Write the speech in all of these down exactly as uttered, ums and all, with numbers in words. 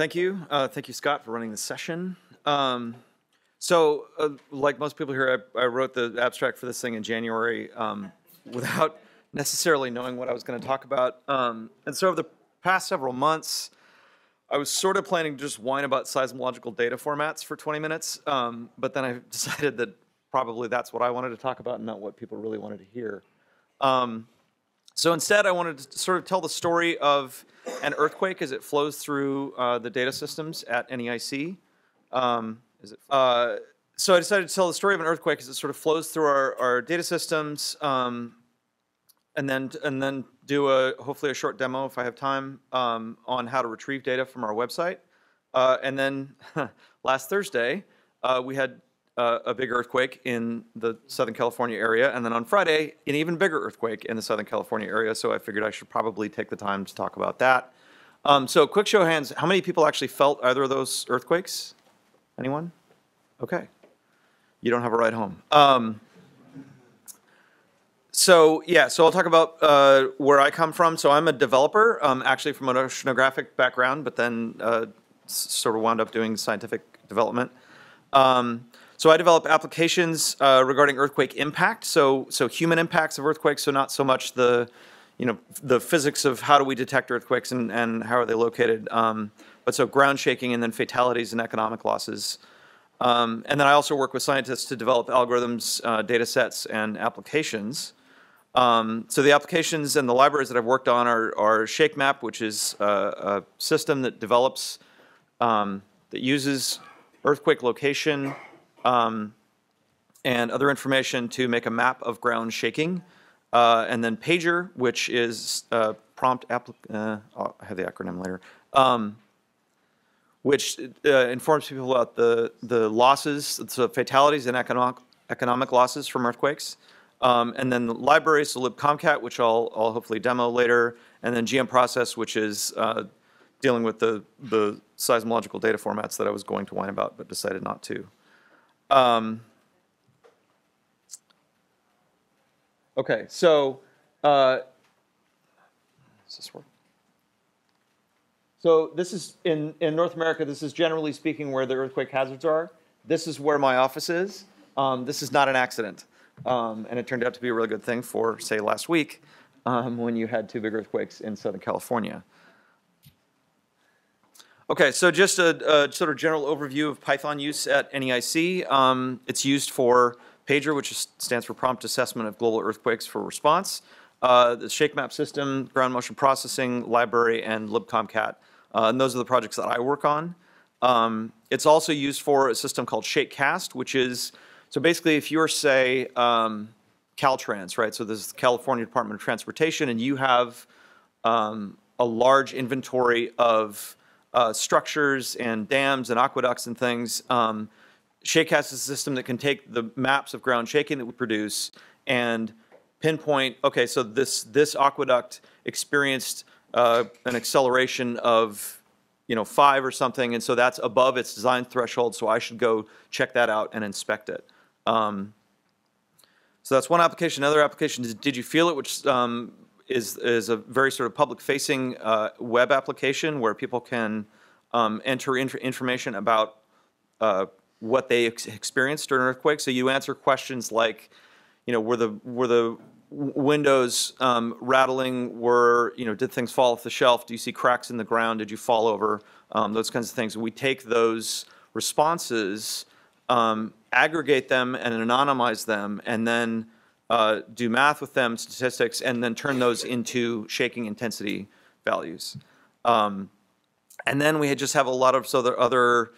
Thank you. Uh, thank you, Scott, for running this session. Um, so, uh, like most people here, I, I wrote the abstract for this thing in January um, without necessarily knowing what I was going to talk about. Um, and so over the past several months, I was sort of planning to just whine about seismological data formats for twenty minutes, um, but then I decided that probably that's what I wanted to talk about and not what people really wanted to hear. Um, so instead, I wanted to sort of tell the story of an earthquake as it flows through uh, the data systems at N E I C. Um, is it, uh, so I decided to tell the story of an earthquake as it sort of flows through our, our data systems, um, and then and then do a hopefully a short demo if I have time um, on how to retrieve data from our website. Uh, and then last Thursday uh, we had uh, a big earthquake in the Southern California area, and then on Friday an even bigger earthquake in the Southern California area. So I figured I should probably take the time to talk about that. Um, so quick show of hands, how many people actually felt either of those earthquakes? Anyone? Okay. You don't have a ride home. Um, so yeah, so I'll talk about uh, where I come from. So I'm a developer, um, actually from an oceanographic background, but then uh, sort of wound up doing scientific development. Um, so I develop applications uh, regarding earthquake impact. So so human impacts of earthquakes. So not so much the, you know, the physics of how do we detect earthquakes and, and how are they located. Um, But so ground shaking and then fatalities and economic losses. Um, and then I also work with scientists to develop algorithms, uh, data sets, and applications. Um, so the applications and the libraries that I've worked on are, are ShakeMap, which is a, a system that develops, um, that uses earthquake location um, and other information to make a map of ground shaking. Uh, and then PAGER, which is uh, prompt, applic uh, I'll have the acronym later. Um, which uh, informs people about the, the losses, so fatalities and economic, economic losses from earthquakes. Um, and then the libraries, so LibComcat, which I'll, I'll hopefully demo later, and then G M Process, which is uh, dealing with the, the seismological data formats that I was going to whine about but decided not to. Um, okay, so, uh, does this work? So this is, in, in North America, this is generally speaking where the earthquake hazards are. This is where my office is. Um, this is not an accident. Um, and it turned out to be a really good thing for, say, last week um, when you had two big earthquakes in Southern California. Okay, so just a, a sort of general overview of Python use at N E I C. Um, it's used for PAGER, which is, stands for Prompt Assessment of Global Earthquakes for Response. Uh, the ShakeMap system, ground motion processing, library, and LibComcat. Uh, and those are the projects that I work on. Um, it's also used for a system called ShakeCast, which is, so basically if you're, say, um, Caltrans, right? So this is the California Department of Transportation, and you have um, a large inventory of uh, structures and dams and aqueducts and things. Um, ShakeCast is a system that can take the maps of ground shaking that we produce and pinpoint, okay, so this, this aqueduct experienced Uh, an acceleration of, you know, five or something, and so that's above its design threshold, so I should go check that out and inspect it. Um, so that's one application. Another application is Did You Feel It, which um, is, is a very sort of public-facing uh, web application where people can um, enter inf information about uh, what they ex experienced during an earthquake. So you answer questions like, you know, were the, were the windows um, rattling, were, you know, did things fall off the shelf? Do you see cracks in the ground? Did you fall over? Um, those kinds of things. We take those responses, um, aggregate them and anonymize them, and then uh, do math with them, statistics, and then turn those into shaking intensity values. Um, and then we just have a lot of so the other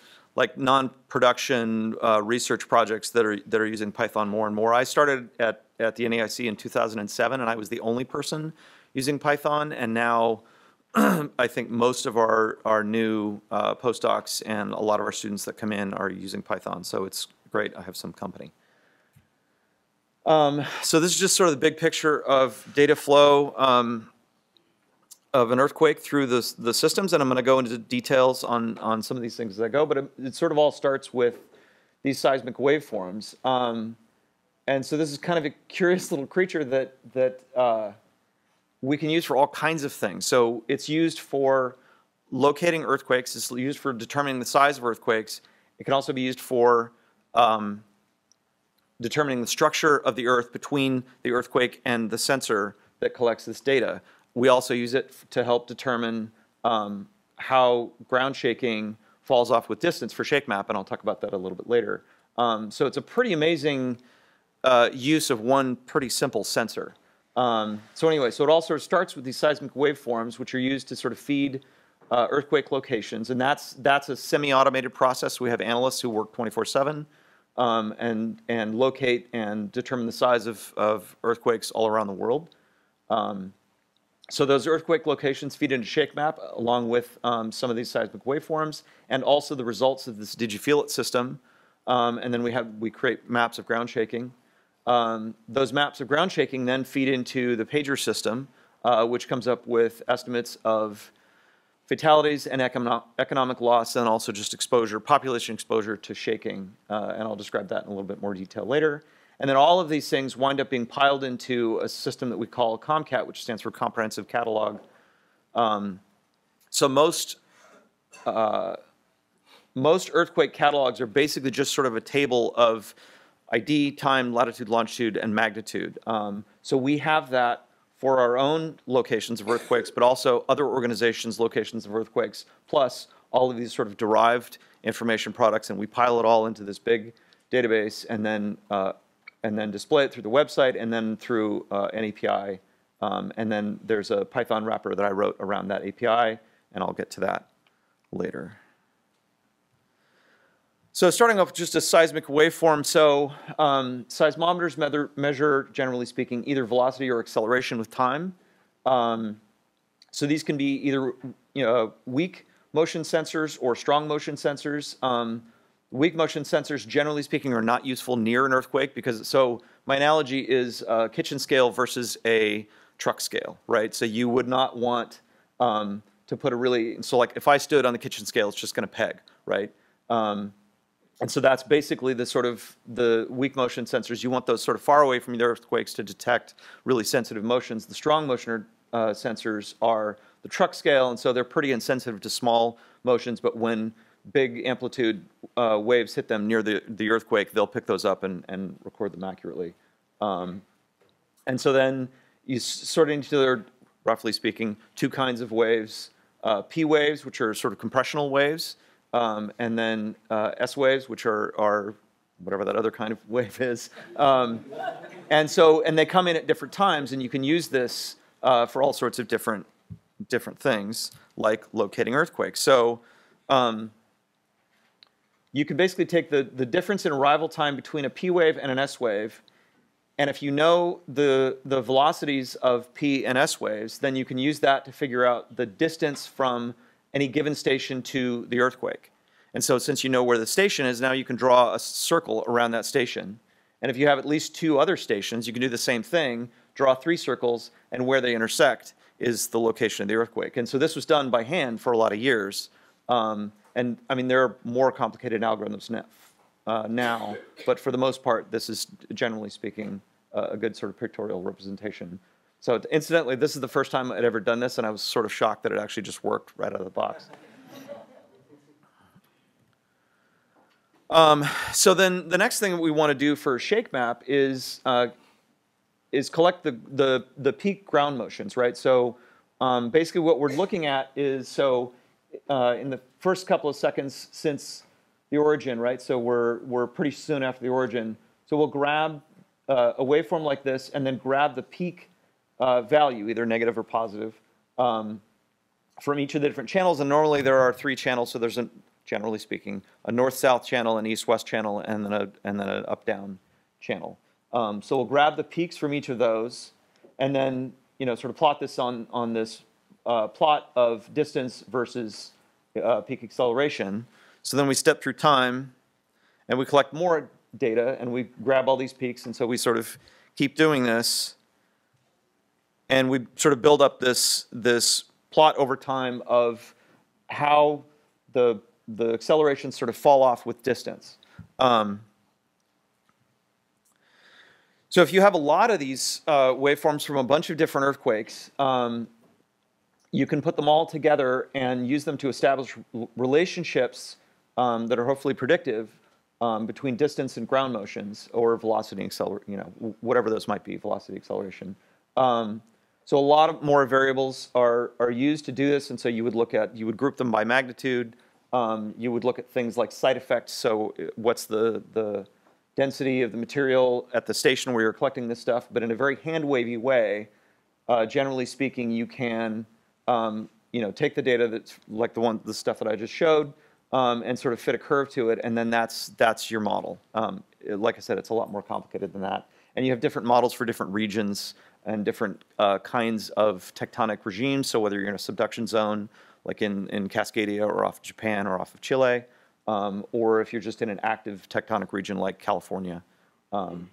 like non-production uh, research projects that are, that are using Python more and more. I started at at the N E I C in two thousand seven, and I was the only person using Python, and now I think most of our, our new uh, postdocs and a lot of our students that come in are using Python, so it's great. I have some company. Um, so this is just sort of the big picture of data flow um, of an earthquake through the, the systems, and I'm going to go into details on, on some of these things as I go, but it, it sort of all starts with these seismic waveforms. Um, And so this is kind of a curious little creature that, that uh, we can use for all kinds of things. So it's used for locating earthquakes. It's used for determining the size of earthquakes. It can also be used for um, determining the structure of the earth between the earthquake and the sensor that collects this data. We also use it to help determine um, how ground shaking falls off with distance for ShakeMap, and I'll talk about that a little bit later. Um, so it's a pretty amazing uh, use of one pretty simple sensor. Um, so anyway, so it all sort of starts with these seismic waveforms, which are used to sort of feed uh, earthquake locations, and that's that's a semi-automated process. We have analysts who work twenty-four seven um, and and locate and determine the size of, of earthquakes all around the world. Um, so those earthquake locations feed into ShakeMap along with um, some of these seismic waveforms and also the results of this Did You Feel It system. Um, and then we have we create maps of ground shaking. Um, those maps of ground shaking then feed into the PAGER system, uh, which comes up with estimates of fatalities and econo economic loss, and also just exposure, population exposure to shaking. Uh, and I'll describe that in a little bit more detail later. And then all of these things wind up being piled into a system that we call ComCat, which stands for Comprehensive Catalog. Um, so most uh, most earthquake catalogs are basically just sort of a table of I D, time, latitude, longitude, and magnitude. Um, so we have that for our own locations of earthquakes, but also other organizations' locations of earthquakes, plus all of these sort of derived information products, and we pile it all into this big database, and then uh, and then display it through the website, and then through uh, an A P I, um, and then there's a Python wrapper that I wrote around that A P I, and I'll get to that later. So starting off with just a seismic waveform, so um, seismometers measure, measure, generally speaking, either velocity or acceleration with time. Um, so these can be either you know, weak motion sensors or strong motion sensors. Um, weak motion sensors, generally speaking, are not useful near an earthquake because, so my analogy is uh, kitchen scale versus a truck scale, right? So you would not want um, to put a really, so like if I stood on the kitchen scale, it's just gonna peg, right? Um, And so that's basically the sort of the weak motion sensors. You want those sort of far away from the earthquakes to detect really sensitive motions. The strong motion uh, sensors are the truck scale, and so they're pretty insensitive to small motions, but when big amplitude uh, waves hit them near the, the earthquake, they'll pick those up and, and record them accurately. Um, and so then you sort of into, their, roughly speaking, two kinds of waves. Uh, P waves, which are sort of compressional waves, Um, and then uh, S waves, which are, are whatever that other kind of wave is. Um, and so, and they come in at different times, and you can use this uh, for all sorts of different, different things, like locating earthquakes. So um, you can basically take the, the difference in arrival time between a P wave and an S wave, and if you know the, the velocities of P and S waves, then you can use that to figure out the distance from any given station to the earthquake. And so since you know where the station is, now you can draw a circle around that station. And if you have at least two other stations, you can do the same thing, draw three circles, and where they intersect is the location of the earthquake. And so this was done by hand for a lot of years. Um, and I mean, there are more complicated algorithms now, uh, now, but for the most part, this is, generally speaking, uh, a good sort of pictorial representation. So incidentally, this is the first time I'd ever done this, and I was sort of shocked that it actually just worked right out of the box. Um, so then the next thing we want to do for ShakeMap is, uh, is collect the, the, the peak ground motions, right? So um, basically what we're looking at is, so uh, in the first couple of seconds since the origin, right? So we're, we're pretty soon after the origin. So we'll grab uh, a waveform like this and then grab the peak Uh, value, either negative or positive, um, from each of the different channels. And normally there are three channels, so there's, a, generally speaking, a north-south channel, an east-west channel, and then, a, and then an up-down channel. Um, so we'll grab the peaks from each of those, and then, you know, sort of plot this on, on this uh, plot of distance versus uh, peak acceleration. So then we step through time, and we collect more data, and we grab all these peaks, and so we sort of keep doing this. And we sort of build up this, this plot over time of how the, the accelerations sort of fall off with distance. Um, so if you have a lot of these uh, waveforms from a bunch of different earthquakes, um, you can put them all together and use them to establish relationships um, that are hopefully predictive um, between distance and ground motions, or velocity acceleration, you know, whatever those might be, velocity acceleration. Um, so a lot of more variables are, are used to do this, and so you would look at, you would group them by magnitude. Um, you would look at things like site effects, so what's the, the density of the material at the station where you're collecting this stuff, but in a very hand-wavy way. Uh, generally speaking, you can um, you know, take the data that's like the one, the stuff that I just showed, um, and sort of fit a curve to it, and then that's, that's your model. Um, like I said, it's a lot more complicated than that. And you have different models for different regions and different uh, kinds of tectonic regimes, so whether you're in a subduction zone, like in, in Cascadia or off of Japan or off of Chile, um, or if you're just in an active tectonic region like California. Um,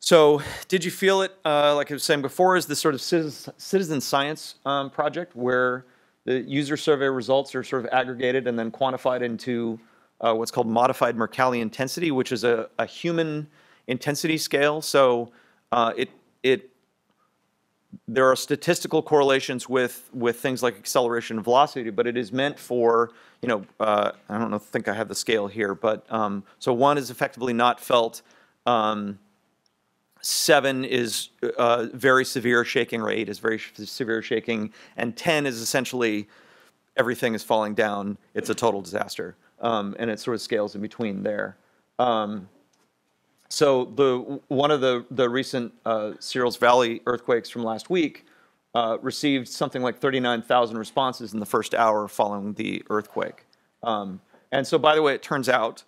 so did you feel it, uh, like I was saying before, is this sort of citizen science um, project where the user survey results are sort of aggregated and then quantified into uh, what's called modified Mercalli intensity, which is a, a human intensity scale. So uh, it, it there are statistical correlations with, with things like acceleration and velocity, but it is meant for, you know, uh, I don't know, think I have the scale here, but um, so one is effectively not felt, um, seven is uh, very severe shaking, or eight is very sh severe shaking, and ten is essentially everything is falling down, it's a total disaster, um, and it sort of scales in between there. Um, So the, one of the, the recent uh, Searles Valley earthquakes from last week uh, received something like thirty-nine thousand responses in the first hour following the earthquake. Um, and so, by the way, it turns out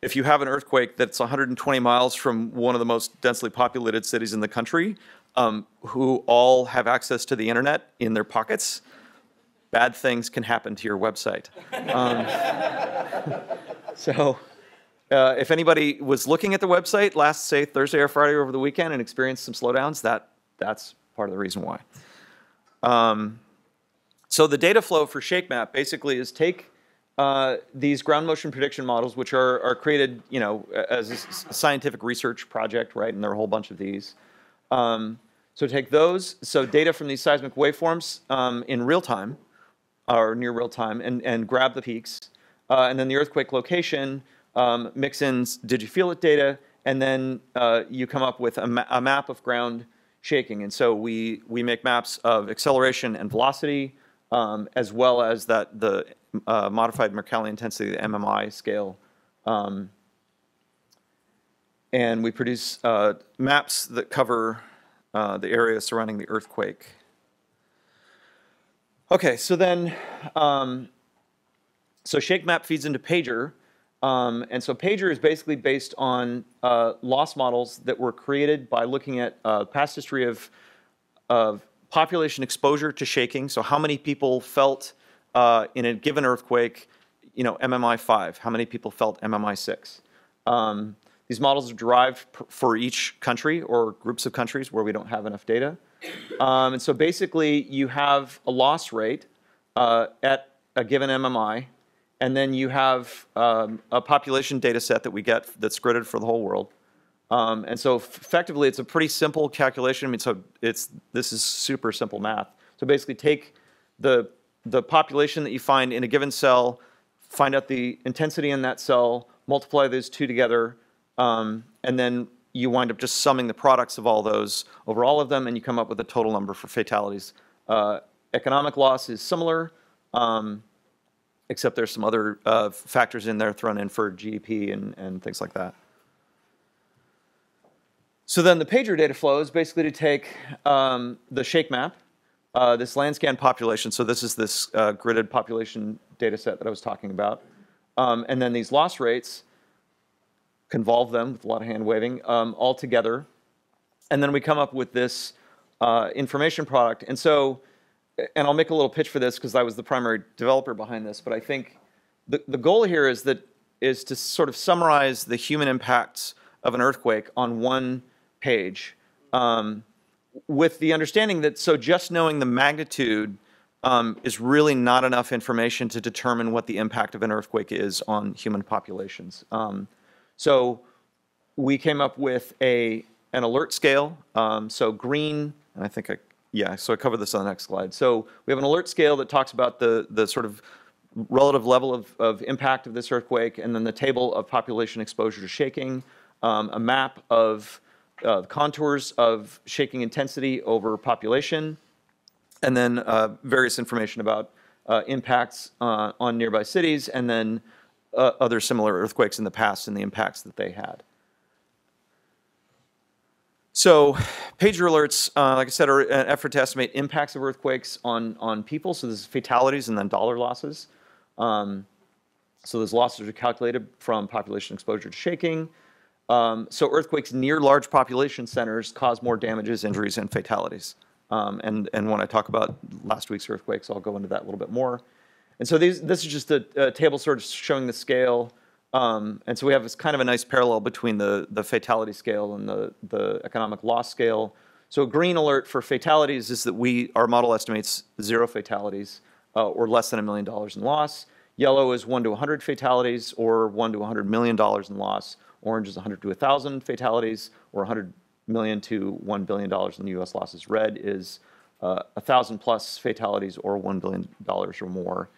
if you have an earthquake that's one hundred twenty miles from one of the most densely populated cities in the country, um, who all have access to the internet in their pockets, bad things can happen to your website. Um, so... Uh, if anybody was looking at the website last, say, Thursday or Friday over the weekend and experienced some slowdowns, that, that's part of the reason why. Um, so the data flow for ShakeMap basically is take uh, these ground motion prediction models, which are, are created, you know, as a scientific research project, right? And there are a whole bunch of these. Um, so take those, so data from these seismic waveforms um, in real time, or near real time, and, and grab the peaks. Uh, and then the earthquake location, Um, mix in did you feel it data, and then uh, you come up with a, ma a map of ground shaking. And so we, we make maps of acceleration and velocity, um, as well as that the uh, modified Mercalli intensity, the M M I scale. Um, and we produce uh, maps that cover uh, the area surrounding the earthquake. Okay, so then, um, so ShakeMap feeds into PAGER. Um, and so PAGER is basically based on uh, loss models that were created by looking at uh, past history of, of population exposure to shaking. So how many people felt uh, in a given earthquake, you know, M M I five? How many people felt M M I six? Um, these models are derived for each country or groups of countries where we don't have enough data. Um, and so basically you have a loss rate uh, at a given M M I. And then you have um, a population data set that we get that's gridded for the whole world. Um, and so effectively, it's a pretty simple calculation. I mean, so it's, this is super simple math. So basically take the, the population that you find in a given cell, find out the intensity in that cell, multiply those two together, um, and then you wind up just summing the products of all those over all of them, and you come up with a total number for fatalities. Uh, economic loss is similar. Um, except there's some other uh, factors in there thrown in for G D P and, and things like that. So then the PAGER data flow is basically to take um, the ShakeMap, uh, this LandScan population, so this is this uh, gridded population data set that I was talking about, um, and then these loss rates, convolve them with a lot of hand waving, um, all together, and then we come up with this uh, information product. And so, and I'll make a little pitch for this because I was the primary developer behind this, but I think the, the goal here is, that, is to sort of summarize the human impacts of an earthquake on one page, um, with the understanding that so just knowing the magnitude um, is really not enough information to determine what the impact of an earthquake is on human populations. Um, so we came up with a, an alert scale, um, so green, and I think I yeah, so I cover this on the next slide. So we have an alert scale that talks about the, the sort of relative level of, of impact of this earthquake, and then the table of population exposure to shaking, um, a map of uh, the contours of shaking intensity over population, and then uh, various information about uh, impacts uh, on nearby cities, and then uh, other similar earthquakes in the past and the impacts that they had. So PAGER alerts, uh, like I said, are an effort to estimate impacts of earthquakes on, on people. So this is fatalities and then dollar losses. Um, so those losses are calculated from population exposure to shaking. Um, so earthquakes near large population centers cause more damages, injuries, and fatalities. Um, and, and when I talk about last week's earthquakes, I'll go into that a little bit more. And so these, this is just a, a table sort of showing the scale. Um, and so we have this kind of a nice parallel between the, the fatality scale and the, the economic loss scale. So a green alert for fatalities is that we, our model estimates zero fatalities uh, or less than a million dollars in loss. Yellow is one to one hundred fatalities or one to one hundred million dollars in loss. Orange is one hundred to one thousand fatalities or one hundred million to one billion dollars in U S losses. Red is uh, one thousand plus fatalities or one billion dollars or more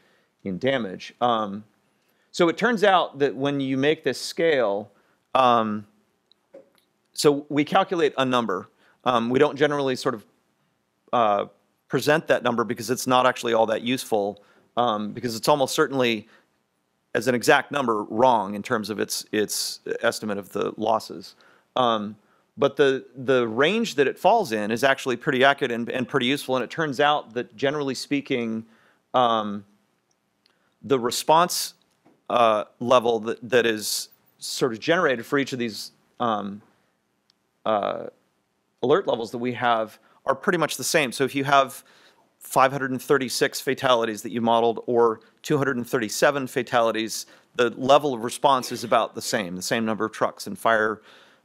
in damage. Um, So it turns out that when you make this scale, um, so we calculate a number. Um, we don't generally sort of uh, present that number because it's not actually all that useful, um, because it's almost certainly, as an exact number, wrong in terms of its, its estimate of the losses. Um, but the, the range that it falls in is actually pretty accurate and, and pretty useful, and it turns out that generally speaking, um, the response Uh, level that, that is sort of generated for each of these um, uh, alert levels that we have are pretty much the same. So if you have five hundred thirty-six fatalities that you modeled or two hundred thirty-seven fatalities, the level of response is about the same. The same number of trucks and fire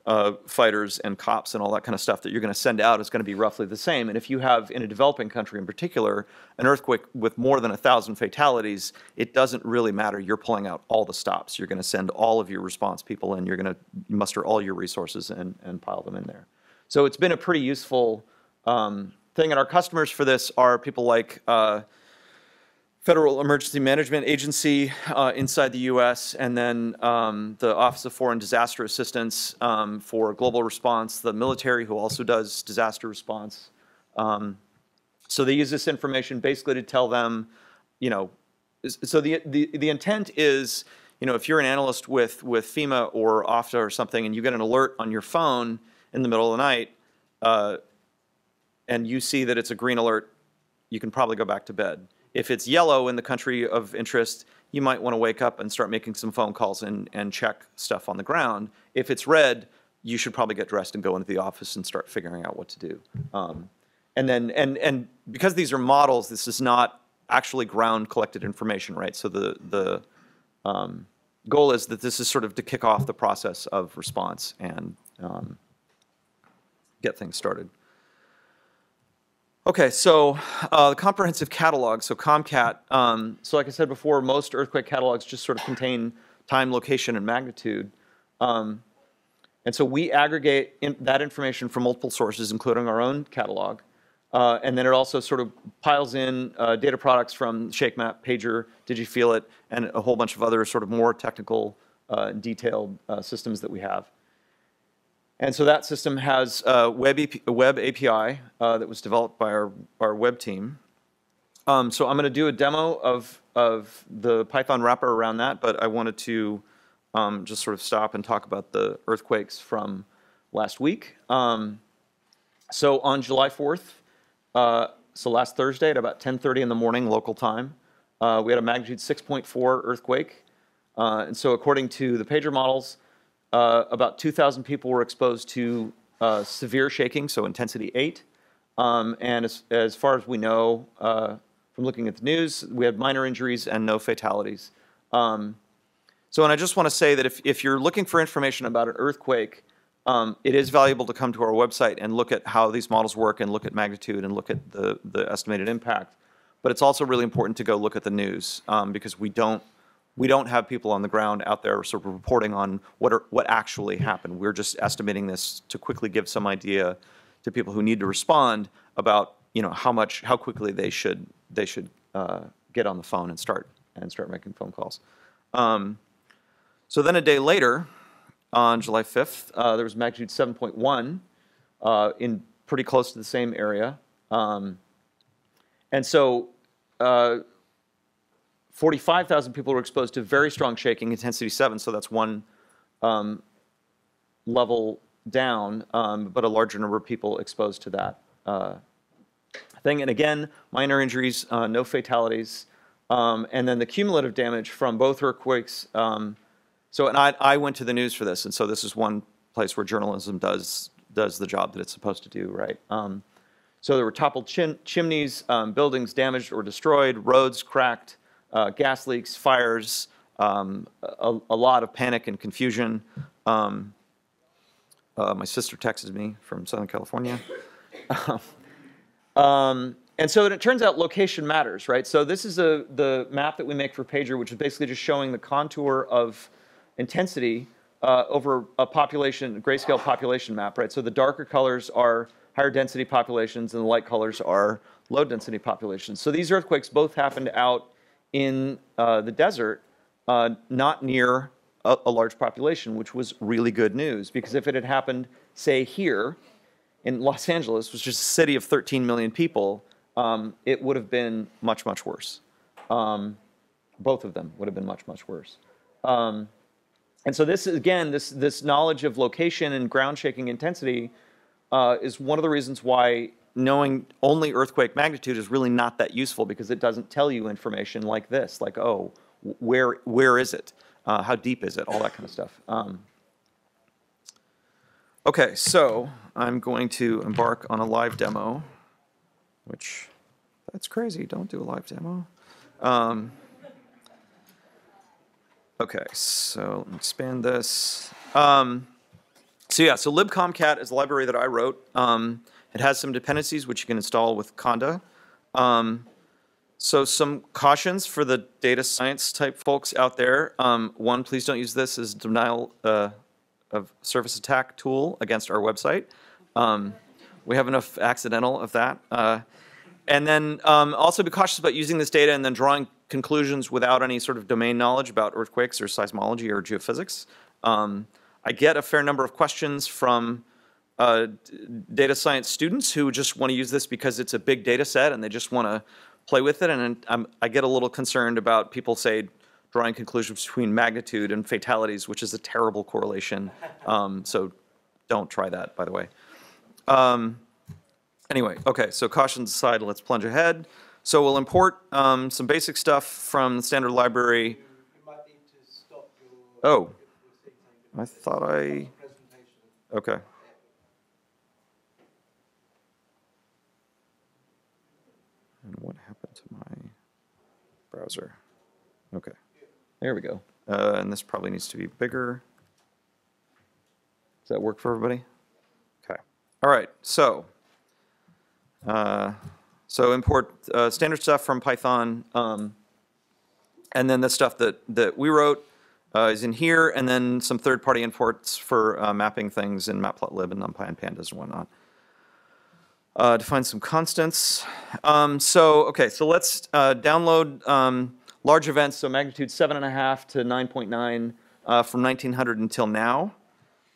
uh, fighters and cops and all that kind of stuff that you're going to send out is going to be roughly the same. And if you have, in a developing country in particular, an earthquake with more than a thousand fatalities, it doesn't really matter. You're pulling out all the stops. You're going to send all of your response people and you're going to muster all your resources and, and pile them in there. So it's been a pretty useful um, thing. And our customers for this are people like uh, Federal Emergency Management Agency uh, inside the U S, and then um, the Office of Foreign Disaster Assistance um, for global response, the military, who also does disaster response. Um, so they use this information basically to tell them, you know, so the, the, the intent is, you know, if you're an analyst with, with FEMA or OFDA or something, and you get an alert on your phone in the middle of the night, uh, and you see that it's a green alert, you can probably go back to bed. If it's yellow in the country of interest, you might want to wake up and start making some phone calls and, and check stuff on the ground. If it's red, you should probably get dressed and go into the office and start figuring out what to do. Um, and then, and, and because these are models, this is not actually ground collected information, right? So the, the um, goal is that this is sort of to kick off the process of response and um, get things started. Okay, so uh, the comprehensive catalog, so ComCat. Um, so like I said before, most earthquake catalogs just sort of contain time, location, and magnitude. Um, and so we aggregate in that information from multiple sources, including our own catalog. Uh, and then it also sort of piles in uh, data products from ShakeMap, PAGER, DigiFeelit, and a whole bunch of other sort of more technical, uh, detailed uh, systems that we have. And so that system has a web, web A P I uh, that was developed by our, our web team. Um, so I'm going to do a demo of, of the Python wrapper around that, but I wanted to um, just sort of stop and talk about the earthquakes from last week. Um, so on July fourth, uh, so last Thursday at about ten thirty in the morning local time, uh, we had a magnitude six point four earthquake. Uh, and so according to the PAGER models, Uh, about two thousand people were exposed to uh, severe shaking, so intensity eight. Um, and as, as far as we know uh, from looking at the news, we had minor injuries and no fatalities. Um, so, and I just want to say that if, if you're looking for information about an earthquake, um, it is valuable to come to our website and look at how these models work and look at magnitude and look at the, the estimated impact. But it's also really important to go look at the news um, because we don't We don't have people on the ground out there sort of reporting on what, are, what actually happened. We're just estimating this to quickly give some idea to people who need to respond about, you know, how much, how quickly they should they should uh, get on the phone and start and start making phone calls. Um, so then a day later, on July fifth, uh, there was magnitude seven point one uh, in pretty close to the same area, um, and so uh, forty-five thousand people were exposed to very strong shaking, intensity seven. So that's one um, level down, um, but a larger number of people exposed to that uh, thing. And again, minor injuries, uh, no fatalities. Um, and then the cumulative damage from both earthquakes. Um, so, and I, I went to the news for this, and so this is one place where journalism does does the job that it's supposed to do, right? Um, so there were toppled chim chimneys, um, buildings damaged or destroyed, roads cracked, uh, gas leaks, fires, um, a, a lot of panic and confusion. Um, uh, my sister texted me from Southern California. um, And so it turns out location matters, right? So this is a, the map that we make for PAGER, which is basically just showing the contour of intensity uh, over a population, grayscale population map, right? So the darker colors are higher density populations and the light colors are low density populations. So these earthquakes both happened out in uh, the desert, uh, not near a, a large population, which was really good news, because if it had happened, say, here in Los Angeles, which is a city of thirteen million people, Um, it would have been much, much worse. Um, both of them would have been much, much worse. Um, and so this, again, this, this knowledge of location and ground shaking intensity uh, is one of the reasons why knowing only earthquake magnitude is really not that useful, because it doesn't tell you information like this, like, oh, where, where is it? Uh, how deep is it? All that kind of stuff. Um, okay, so I'm going to embark on a live demo, which, that's crazy, don't do a live demo. Um, okay, so let me expand this. Um, so yeah, so LibComcat is a library that I wrote. Um, it has some dependencies which you can install with Conda. Um, so some cautions for the data science type folks out there. Um, one, please don't use this as denial uh, of service attack tool against our website. Um, We have enough accidental of that. Uh, and then um, also be cautious about using this data and then drawing conclusions without any sort of domain knowledge about earthquakes or seismology or geophysics. Um, I get a fair number of questions from uh, data science students who just want to use this because it's a big data set and they just want to play with it. And I'm, I get a little concerned about people, say, drawing conclusions between magnitude and fatalities, which is a terrible correlation. Um, so don't try that, by the way. Um, anyway, okay, so cautions aside, let's plunge ahead. So we'll import um, some basic stuff from the standard library. You, you might need to stop your, oh, I thought I, okay. And what happened to my browser? Okay, there we go. Uh, and this probably needs to be bigger. Does that work for everybody? All right, so uh, so import uh, standard stuff from Python, um, and then the stuff that that we wrote uh, is in here, and then some third-party imports for uh, mapping things in Matplotlib and NumPy and Pandas and whatnot. Uh, define some constants. Um, so okay, so let's uh, download um, large events, so magnitude seven and a half to nine point nine uh, from nineteen hundred until now.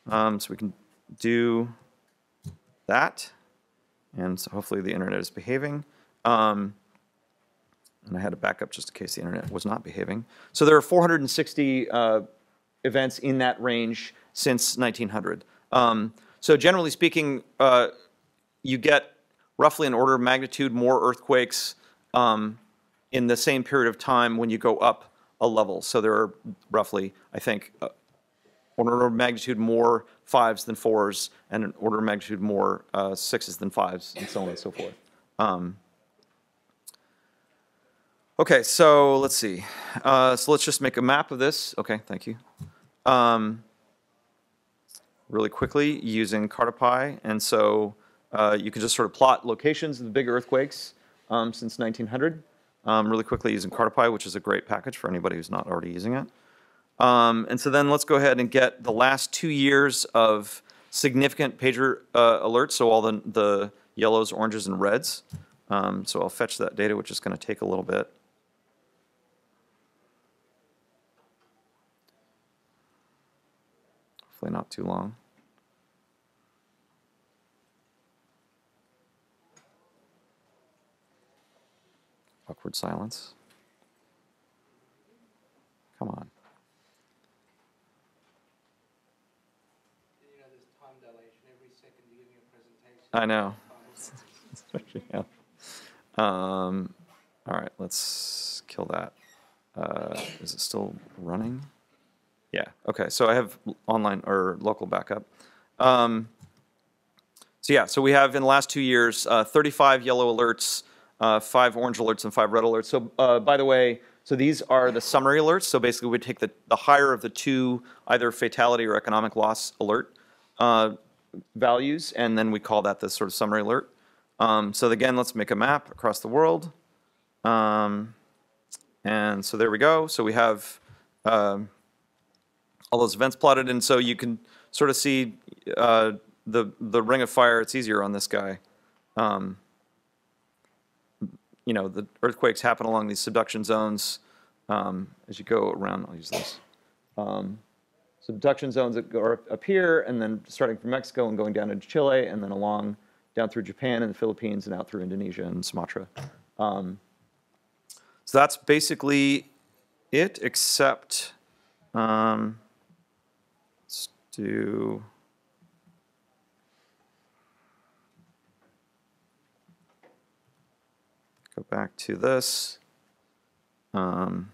Um, so we can do that, and so hopefully the internet is behaving. Um, and I had a backup just in case the internet was not behaving. So there are four hundred sixty uh, events in that range since nineteen hundred. Um, so generally speaking, uh, you get roughly an order of magnitude more earthquakes um, in the same period of time when you go up a level. So there are roughly, I think, uh, order of magnitude more fives than fours, and an order of magnitude more uh, sixes than fives, and so on and so forth. Um, okay, so let's see. Uh, so let's just make a map of this. Okay, thank you. Um, really quickly, using Cartopy, and so uh, you can just sort of plot locations of the big earthquakes um, since nineteen hundred. Um, really quickly using Cartopy, which is a great package for anybody who's not already using it. Um, and so then let's go ahead and get the last two years of significant PAGER uh, alerts, so all the, the yellows, oranges, and reds. Um, so I'll fetch that data, which is going to take a little bit. Hopefully not too long. Awkward silence. Come on. You know, there's time dilation. Every second you give me a presentation. I know. Yeah. Um, all right, let's kill that. Uh, is it still running? Yeah, okay, so I have online or local backup. Um, so yeah, so we have in the last two years, uh, thirty-five yellow alerts, uh, five orange alerts, and five red alerts. So uh, by the way, so these are the summary alerts. So basically we take the, the higher of the two, either fatality or economic loss alert uh, values, and then we call that the sort of summary alert. Um, so again, let's make a map across the world. Um, and so there we go. So we have um, all those events plotted. And so you can sort of see uh, the, the ring of fire. It's easier on this guy. Um, you know, the earthquakes happen along these subduction zones. Um, as you go around, I'll use this. Um, subduction zones that go up here, and then starting from Mexico and going down into Chile, and then along down through Japan and the Philippines and out through Indonesia and Sumatra. Um, so that's basically it, except um, let's do go back to this. Um,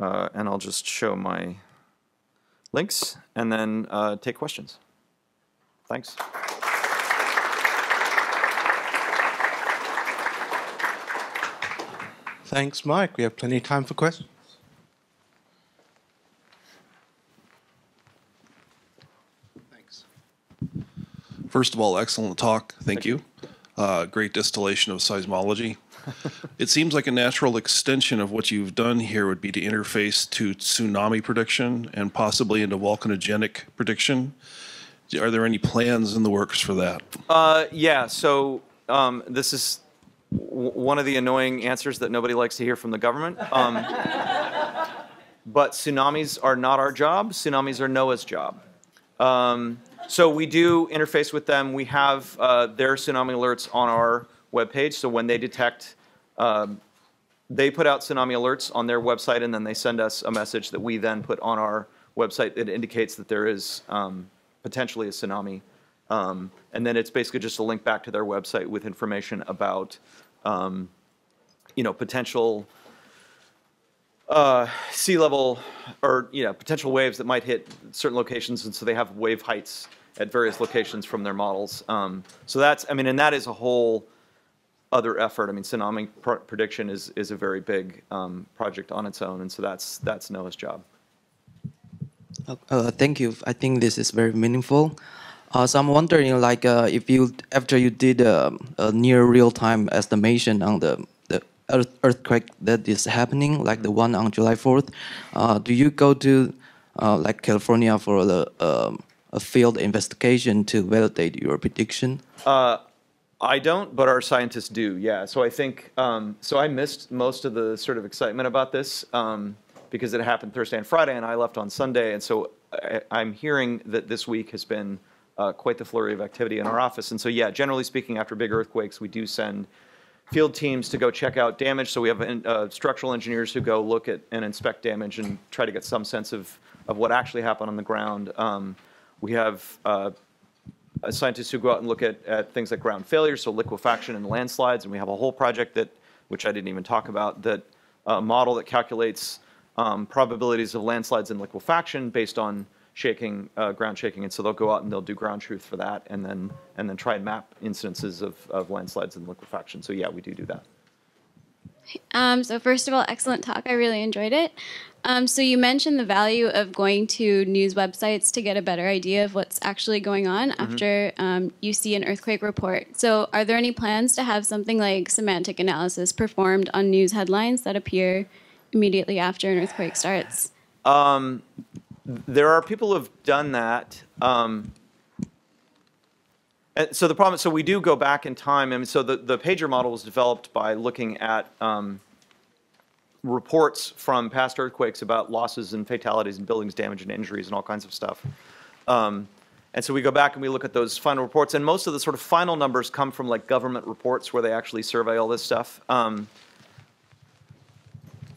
uh, and I'll just show my links, and then uh, take questions. Thanks. Thanks, Mike. We have plenty of time for questions. Thanks. First of all, excellent talk. Thank, Thank you. you. Uh, great distillation of seismology. It seems like a natural extension of what you've done here would be to interface to tsunami prediction and possibly into volcanogenic prediction. Are there any plans in the works for that? Uh, yeah, so um, this is w one of the annoying answers that nobody likes to hear from the government. Um, but tsunamis are not our job. Tsunamis are NOAA's job. Um, so we do interface with them. We have uh, their tsunami alerts on our webpage, so when they detect, um, they put out tsunami alerts on their website, and then they send us a message that we then put on our website that indicates that there is um, potentially a tsunami. Um, and then it's basically just a link back to their website with information about, um, you know, potential uh, sea level or, you know, potential waves that might hit certain locations, and so they have wave heights at various locations from their models. Um, so that's, I mean, and that is a whole other effort. I mean, tsunami pr prediction is, is a very big um, project on its own, and so that's, that's NOAA's job. Uh, thank you. I think this is very meaningful. Uh, so I'm wondering, like, uh, if you, after you did uh, a near real-time estimation on the, the earth earthquake that is happening, like the one on July fourth, uh, do you go to, uh, like, California for the, uh, a field investigation to validate your prediction? Uh, I don't, but our scientists do, yeah. So I think, um, so I missed most of the sort of excitement about this um, because it happened Thursday and Friday, and I left on Sunday. And so I, I'm hearing that this week has been uh, quite the flurry of activity in our office. And so, yeah, generally speaking, after big earthquakes, we do send field teams to go check out damage. So we have uh, structural engineers who go look at and inspect damage and try to get some sense of, of what actually happened on the ground. Um, we have uh, Uh, scientists who go out and look at, at things like ground failures, so liquefaction and landslides, and we have a whole project that, which I didn't even talk about, that a uh, model that calculates um, probabilities of landslides and liquefaction based on shaking, uh, ground shaking, and so they'll go out and they'll do ground truth for that, and then and then try and map instances of, of landslides and liquefaction. So yeah, we do do that. Um, so first of all, excellent talk. I really enjoyed it. Um, so you mentioned the value of going to news websites to get a better idea of what's actually going on mm-hmm. after um, you see an earthquake report. So are there any plans to have something like semantic analysis performed on news headlines that appear immediately after an earthquake starts? Um, there are people who have done that. Um, And so the problem, so we do go back in time, and so the, the PAGER model was developed by looking at um, reports from past earthquakes about losses and fatalities and buildings damage and injuries and all kinds of stuff. Um, and so we go back and we look at those final reports, and most of the sort of final numbers come from like government reports where they actually survey all this stuff. Um,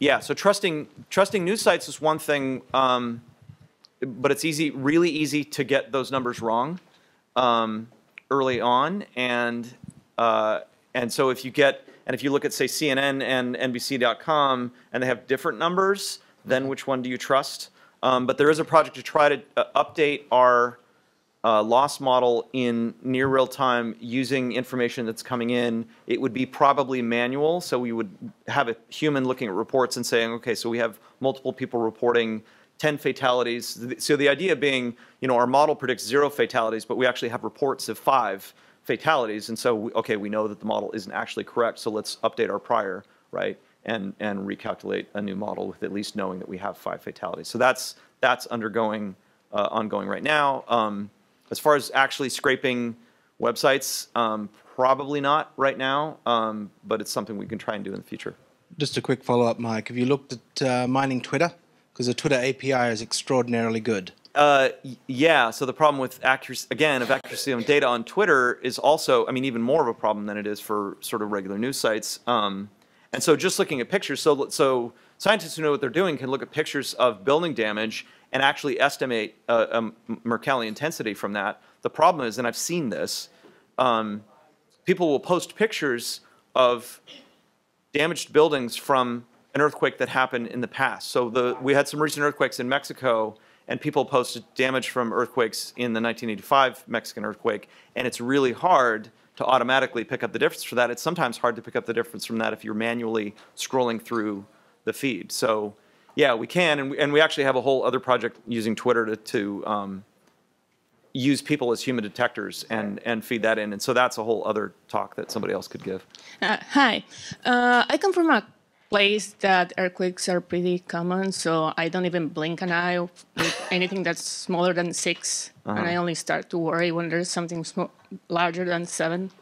yeah, so trusting, trusting news sites is one thing, um, but it's easy, really easy to get those numbers wrong um, early on, and, uh, and so if you get, and if you look at, say, C N N and N B C dot com, and they have different numbers, then which one do you trust? Um, but there is a project to try to uh, update our uh, loss model in near real time using information that's coming in. It would be probably manual, so we would have a human looking at reports and saying, okay, so we have multiple people reporting ten fatalities. So the idea being, you know, our model predicts zero fatalities, but we actually have reports of five fatalities, and so, we, okay, we know that the model isn't actually correct, so let's update our prior, right, and, and recalculate a new model with at least knowing that we have five fatalities. So that's, that's undergoing, uh, ongoing right now. Um, as far as actually scraping websites, um, probably not right now, um, but it's something we can try and do in the future. Just a quick follow-up, Mike. Have you looked at uh, mining Twitter? Because the Twitter A P I is extraordinarily good. Uh, yeah, so the problem with accuracy, again, of accuracy on data on Twitter is also, I mean, even more of a problem than it is for sort of regular news sites. Um, and so just looking at pictures, so, so scientists who know what they're doing can look at pictures of building damage and actually estimate uh, um, Mercalli intensity from that. The problem is, and I've seen this, um, people will post pictures of damaged buildings from an earthquake that happened in the past. So the, we had some recent earthquakes in Mexico, and people posted damage from earthquakes in the nineteen eighty-five Mexican earthquake, and it's really hard to automatically pick up the difference for that. It's sometimes hard to pick up the difference from that if you're manually scrolling through the feed. So yeah, we can, and we, and we actually have a whole other project using Twitter to, to um, use people as human detectors and, and feed that in, and so that's a whole other talk that somebody else could give. Uh, hi, uh, I come from a place that earthquakes are pretty common, so I don't even blink an eye with anything that's smaller than six, uh-huh. and I only start to worry when there's something sm larger than seven.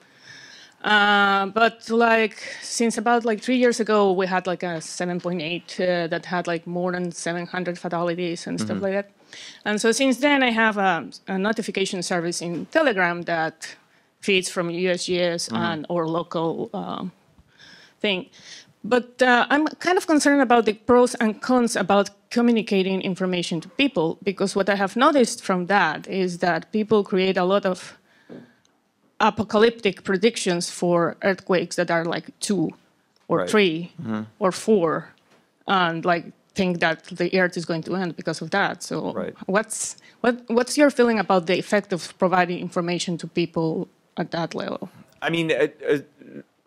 Uh, but like since about like three years ago, we had like a seven point eight uh, that had like more than seven hundred fatalities and mm-hmm. stuff like that. And so since then, I have a, a notification service in Telegram that feeds from U S G S mm-hmm. and or local uh, thing. But uh, I'm kind of concerned about the pros and cons about communicating information to people, because what I have noticed from that is that people create a lot of apocalyptic predictions for earthquakes that are like two or right. three mm-hmm. or four, and like think that the earth is going to end because of that. So right. what's, what, what's your feeling about the effect of providing information to people at that level? I mean, uh, uh,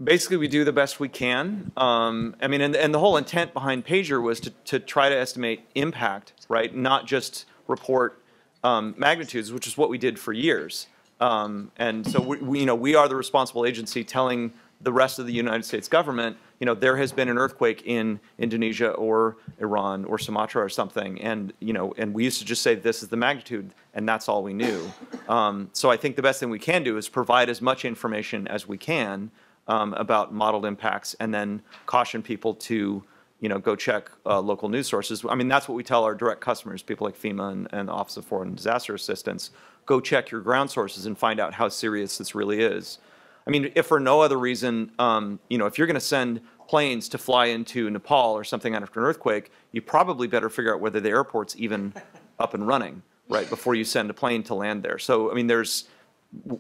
basically, we do the best we can. Um, I mean, and, and the whole intent behind PAGER was to, to try to estimate impact, right? Not just report um, magnitudes, which is what we did for years. Um, and so, we, we, you know, we are the responsible agency telling the rest of the United States government, you know, there has been an earthquake in Indonesia or Iran or Sumatra or something, and you know, and we used to just say this is the magnitude, and that's all we knew. Um, so, I think the best thing we can do is provide as much information as we can. Um, about modeled impacts, and then caution people to, you know, go check uh, local news sources. I mean, that's what we tell our direct customers, people like FEMA and, and the Office of Foreign Disaster Assistance, go check your ground sources and find out how serious this really is. I mean, if for no other reason, um, you know, if you're going to send planes to fly into Nepal or something after an earthquake, you probably better figure out whether the airport's even up and running, right, before you send a plane to land there. So, I mean, there's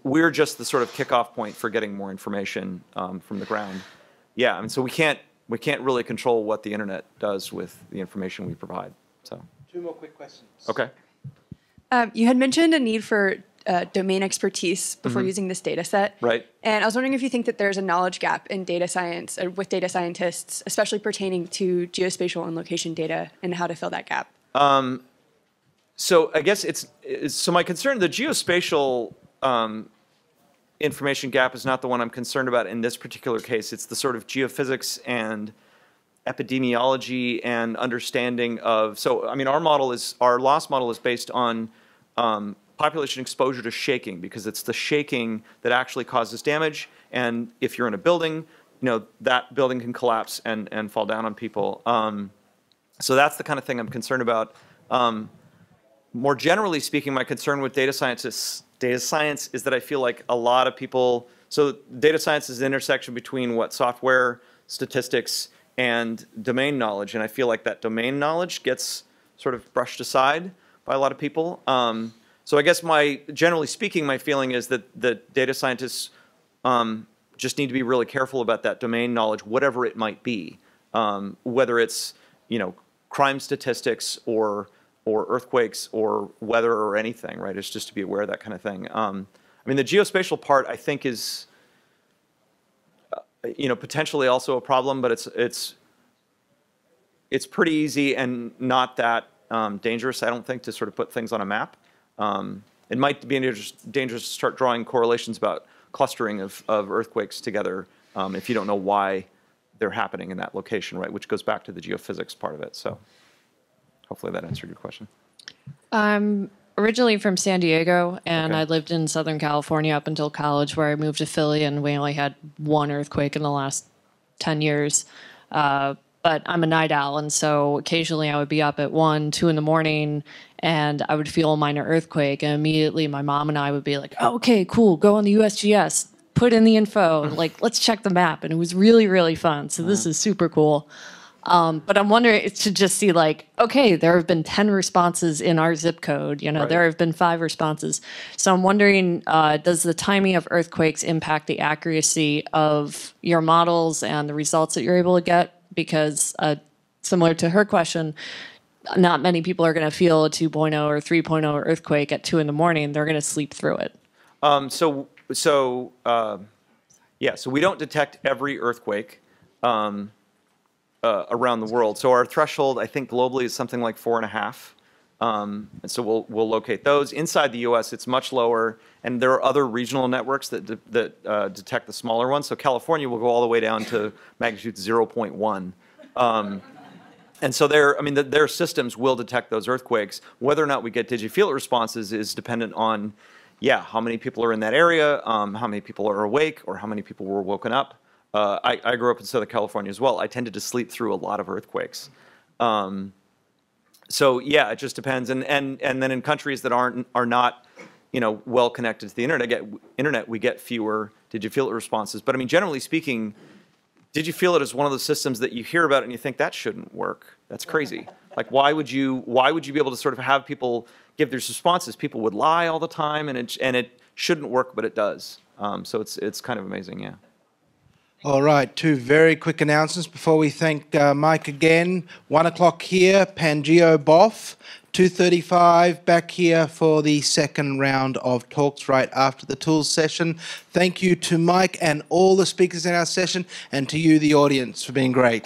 we're just the sort of kickoff point for getting more information um, from the ground. Yeah, I mean, so we can't we can't really control what the internet does with the information we provide. So two more quick questions. Okay. Um, you had mentioned a need for uh, domain expertise before mm-hmm. using this data set. Right. And I was wondering if you think that there's a knowledge gap in data science uh, with data scientists, especially pertaining to geospatial and location data, and how to fill that gap. Um, so I guess it's, it's so my concern the geospatial. Um, information gap is not the one I'm concerned about in this particular case. It's the sort of geophysics and epidemiology and understanding of, so I mean our model is, our loss model is based on um, population exposure to shaking, because it's the shaking that actually causes damage. And if you're in a building, you know, that building can collapse and, and fall down on people. Um, so that's the kind of thing I'm concerned about. Um, more generally speaking, my concern with data scientists, data science is that I feel like a lot of people, so data science is the intersection between what software, statistics, and domain knowledge. And I feel like that domain knowledge gets sort of brushed aside by a lot of people. Um, so I guess my, generally speaking, my feeling is that the data scientists um, just need to be really careful about that domain knowledge, whatever it might be, um, whether it's, you know, crime statistics or or earthquakes or weather or anything, right? It's just to be aware of that kind of thing. Um, I mean, the geospatial part, I think, is, uh, you know, potentially also a problem, but it's it's it's pretty easy and not that um, dangerous, I don't think, to sort of put things on a map. Um, it might be dangerous to start drawing correlations about clustering of, of earthquakes together um, if you don't know why they're happening in that location, right? Which goes back to the geophysics part of it. So hopefully that answered your question. I'm originally from San Diego, and okay. I lived in Southern California up until college, where I moved to Philly, and we only had one earthquake in the last ten years. Uh, but I'm a night owl, and so occasionally I would be up at one, two in the morning, and I would feel a minor earthquake, and immediately my mom and I would be like, oh, okay, cool, go on the U S G S, put in the info, like, let's check the map. And it was really, really fun, so this is super cool. Um, but I'm wondering, it should just see like, okay, there have been ten responses in our zip code, you know, right. There have been five responses. So I'm wondering, uh, does the timing of earthquakes impact the accuracy of your models and the results that you're able to get? Because uh, similar to her question, not many people are going to feel a two point oh or three point oh earthquake at two in the morning. They're going to sleep through it. Um, so, so uh, yeah, so we don't detect every earthquake. Um, Uh, around the world. So our threshold, I think, globally is something like four and a half. Um, and so we'll, we'll locate those. Inside the U S, it's much lower. And there are other regional networks that, de that uh, detect the smaller ones. So California will go all the way down to magnitude zero point one. Um, and so I mean, the, their systems will detect those earthquakes. Whether or not we get digifield responses is dependent on, yeah, how many people are in that area, um, how many people are awake, or how many people were woken up. Uh, I, I grew up in Southern California as well. I tended to sleep through a lot of earthquakes. Um, so yeah, it just depends. And, and, and then in countries that aren't, are not, you know, well connected to the internet, get, internet, we get fewer digifield responses. But I mean, generally speaking, digifield is one of those systems that you hear about and you think that shouldn't work. That's crazy. Like, why would you, why would you be able to sort of have people give their responses? People would lie all the time, and it, and it shouldn't work, but it does. Um, so it's, it's kind of amazing, yeah. All right, two very quick announcements before we thank uh, Mike again. One o'clock here, Pangeo Boff. two thirty-five back here for the second round of talks right after the tools session. Thank you to Mike and all the speakers in our session, and to you, the audience, for being great.